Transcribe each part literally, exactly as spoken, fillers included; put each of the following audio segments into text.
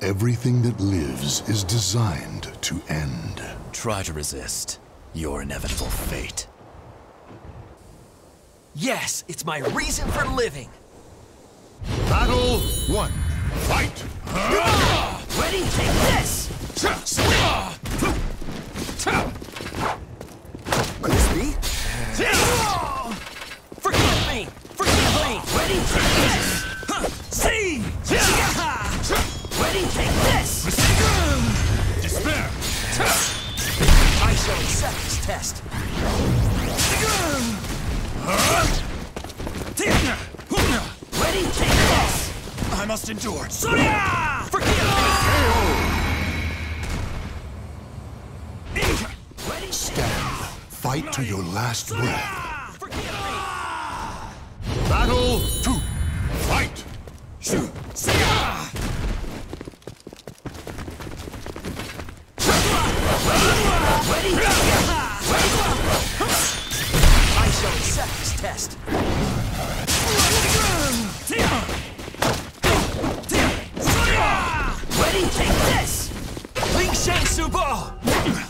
Everything that lives is designed to end. Try to resist your inevitable fate. Yes, it's my reason for living. Battle one. Fight! Ready? Take this! Crispy? Forgive me! Forgive me! Ready? Take this! See! Ready? Take this! Despair! I shall accept this test. Ready? Take this! I must endure. Surya! Forgive me! Ready? Stand. Fight to your last breath. Forgive me! Battle two. Fight! Shoot! Ready? I shall accept this test. Ready? Take this! Ling Shan Su ball! Ready?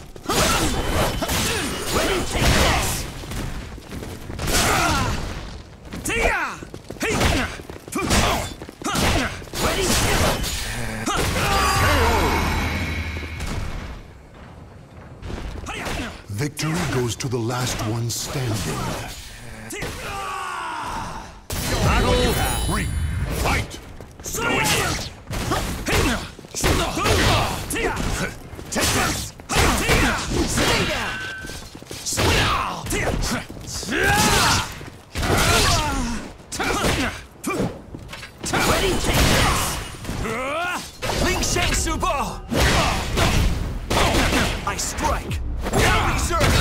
Take this! Ready? Victory goes to the last one standing. Battle three. Fight! Take this! Ready? Take this! Ling Shan Su ball! I strike! Now reserve!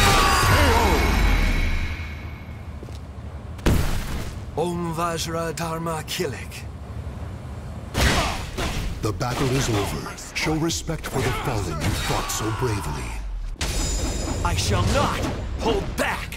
Om Vajra Dharma Kilik. The battle is over. Show respect for the fallen you fought so bravely. I shall not hold back!